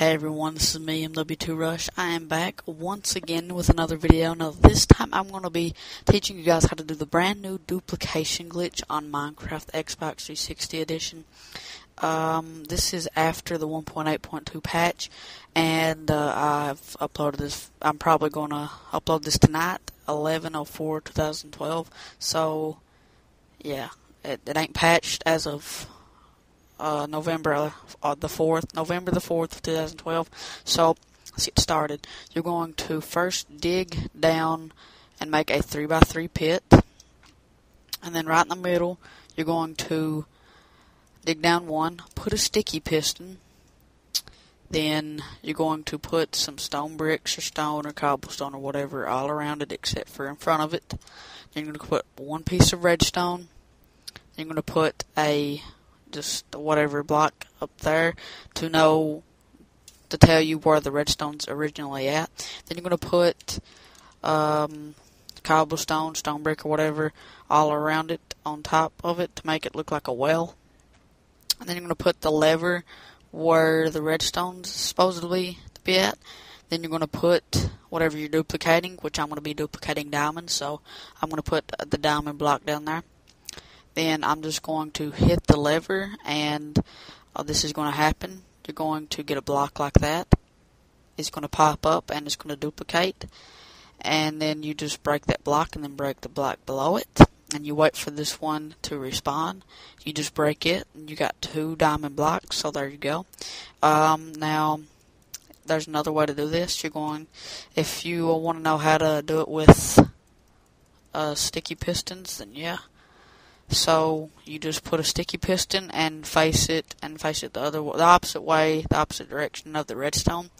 Hey everyone, this is me, MW2 Rush. I am back once again with another video. Now this time I'm going to be teaching you guys how to do the brand new duplication glitch on Minecraft Xbox 360 Edition. This is after the 1.8.2 patch, and I've uploaded this. I'm probably going to upload this tonight, 11/04/2012. So yeah, it ain't patched as of November the 4th of 2012. So let's get started. You're going to first dig down and make a 3x3 pit, and then right in the middle you're going to dig down one, put a sticky piston, then you're going to put some stone bricks or stone or cobblestone or whatever all around it except for in front of it. Then you're going to put one piece of redstone, then you're going to put a just whatever block up there to tell you where the redstone's originally at. Then you're going to put cobblestone, stone brick, or whatever all around it on top of it to make it look like a well. And then you're going to put the lever where the redstone's supposedly to be at. Then you're going to put whatever you're duplicating, which I'm going to be duplicating diamonds, so I'm going to put the diamond block down there. Then I'm just going to hit the lever, and this is going to happen. You're going to get a block like that. It's going to pop up, and it's going to duplicate. And then you just break that block, and then break the block below it. And you wait for this one to respawn. You just break it, and you got two diamond blocks, so there you go. Now, there's another way to do this. If you want to know how to do it with sticky pistons, then yeah. So you just put a sticky piston and face it the opposite way, the opposite direction of the redstone,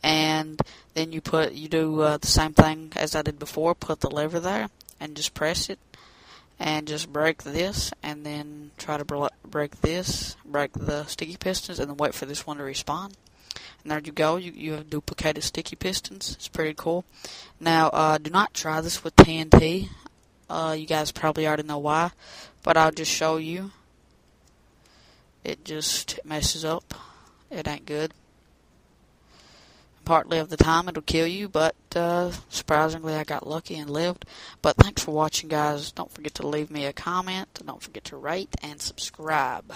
and then you do the same thing as I did before. Put the lever there and just press it, and just break this, and then try to break this, break the sticky pistons, and then wait for this one to respawn. And there you go. You have duplicated sticky pistons. It's pretty cool. Now do not try this with TNT. You guys probably already know why, but I'll just show you. It just messes up. It ain't good. Partly of the time it'll kill you, but surprisingly I got lucky and lived. But thanks for watching, guys. Don't forget to leave me a comment. Don't forget to rate and subscribe.